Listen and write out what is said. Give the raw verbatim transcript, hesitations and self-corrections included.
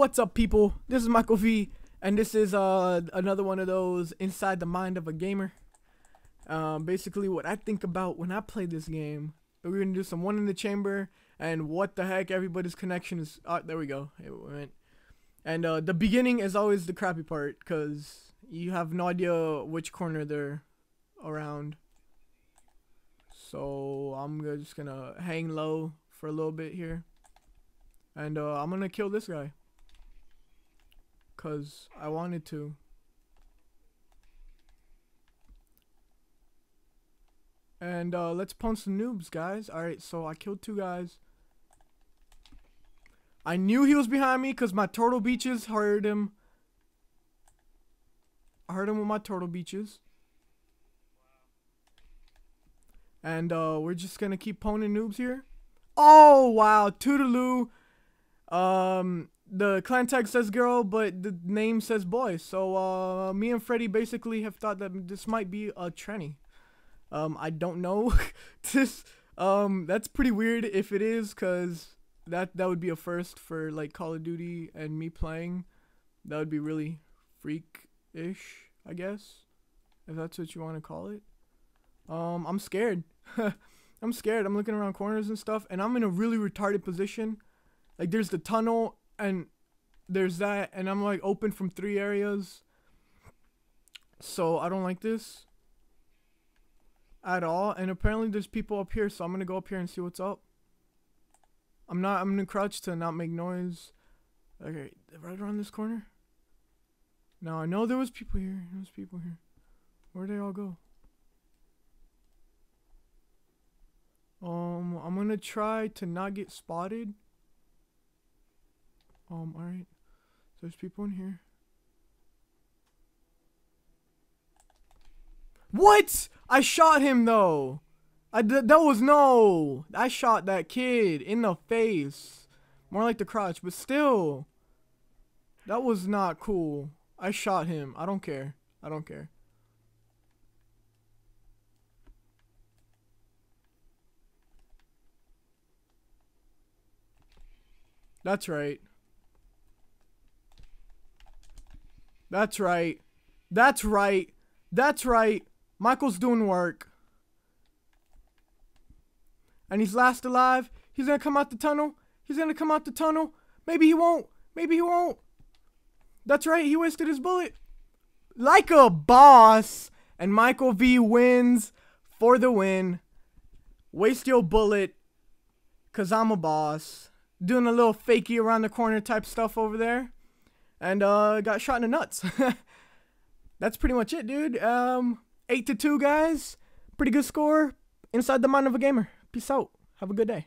What's up, people? This is Michael V, and this is uh, another one of those Inside the Mind of a Gamer. Um, basically, what I think about when I play this game. We're gonna do some one in the chamber, and what the heck, everybody's connection is. Oh, there we go. It went. And uh, the beginning is always the crappy part, cause you have no idea which corner they're around. So I'm just gonna hang low for a little bit here. And uh, I'm gonna kill this guy. Cause I wanted to. And uh, let's punch some noobs, guys. Alright, so I killed two guys. I knew he was behind me cause my turtle beaches heard him. I heard him with my turtle beaches. And uh, we're just gonna keep poning noobs here. Oh wow, toodaloo. Um, the clan tag says girl, but the name says boy. So, uh, me and Freddy basically have thought that this might be a tranny. Um, I don't know. this, um, that's pretty weird if it is, cause that, that would be a first for, like, Call of Duty and me playing. That would be really freak-ish, I guess, if that's what you want to call it. Um, I'm scared. I'm scared. I'm looking around corners and stuff, and I'm in a really retarded position. Like, there's the tunnel, and there's that, and I'm, like, open from three areas. So, I don't like this at all. And apparently, there's people up here, so I'm gonna go up here and see what's up. I'm not, I'm gonna crouch to not make noise. Okay, right around this corner. Now, I know there was people here. There was people here. Where'd they all go? Um, I'm gonna try to not get spotted. Um, alright. So there's people in here. What? I shot him though. I did, that was no. I shot that kid in the face. More like the crotch, but still. That was not cool. I shot him. I don't care. I don't care. That's right. That's right. That's right. That's right. Michael's doing work. And he's last alive. He's gonna come out the tunnel. He's gonna come out the tunnel. Maybe he won't. Maybe he won't. That's right. He wasted his bullet. Like a boss. And Michael V wins for the win. Waste your bullet. Cause I'm a boss. Doing a little fakey around the corner type stuff over there. And uh, got shot in the nuts. That's pretty much it, dude. Um, eight to two, guys. Pretty good score. Inside the Mind of a Gamer. Peace out. Have a good day.